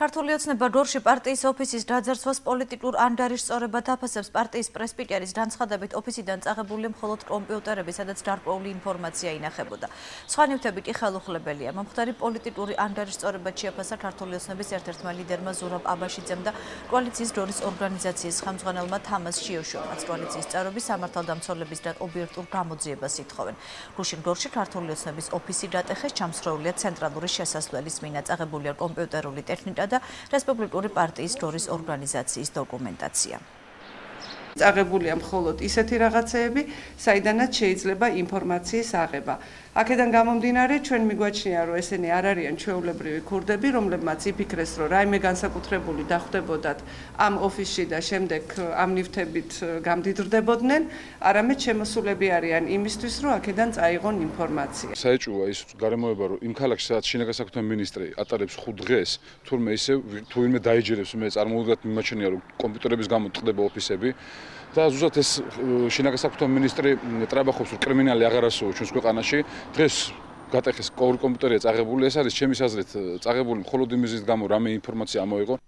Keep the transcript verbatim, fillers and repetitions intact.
ქართულიოცნება დორში პარტიის ოფისის დაძარცვას პოლიტიკურ ანდარის სწორებად აფასებს პარტიის პრესპიტიარის განცხადებით ოფისიდან წაღებული მხოლოდ კომპიუტერები, სადაც დარწმუნებული ინფორმაცია ინახებოდა. სხვა ნივთები კი ხელუხლებელია. მომხდარი პოლიტიკური ანდარის სწორებად შეაფასა ქართულიოცნების ერთ-ერთმა ლიდერმა ზურაბ აბაშიძემ და კოალიციის დორის ორგანიზაციის ხელმძღვანელმა თამაზ შიოშოვმა. კოალიციის წევრები სამართალდამცველების და ობიექტურ გამოძიებას ითხოვენ. რუსინ გორში ქართულიოცნების ოფისი დატეხეს ჩამსროულია ცენტრალური შესასვლელის მინაწაღებული კომპიუტერული ტექნიკა და რესპუბლიკური პარტიის დორის ორგანიზაციის დოკუმენტაცია. Აღებულია მხოლოდ ისეთი რაღაცეები, საიდანაც შეიძლება ინფორმაციის აღება. აქედან გამომდინარე, ჩვენ მიგვაჩნია, რომ ესენი არ არიან ჩვეულებრივი ქურდები, რომლებმაც იფიქრეს, რომ რაიმე განსაკუთრებული დახვდებოდათ ამ ოფისში და შემდეგ ამ ნივთებით გამდიდრდებოდნენ, არამედ შემოსულები არიან იმისთვის, რომ აქედან წაიღონ ინფორმაცია. Საეჭვოა ის გარემოება, რომ იმ ქალაქში, სადაც შინაგანი საქმეთა მინისტრი ატარებს ხუთ დღეს, თურმე ისე თუ ვინმე დაიჯერებს, მე წარმოუდგენლად მიმაჩნია, რომ კომპიუტერების გამო ტყდება ოფისები. და ზუსტად ეს შინაგანი საქმეთა მინისტრი ტრაბახობს რომ კრიმინალი აღარასოო ჩვენს ქვეყანაში დღეს გატეხეს კომპიუტერია წაღებული ეს არის ჩემი აზრით წაღებული მხოლოდ იმის გამო რამე ინფორმაცია ამოიღო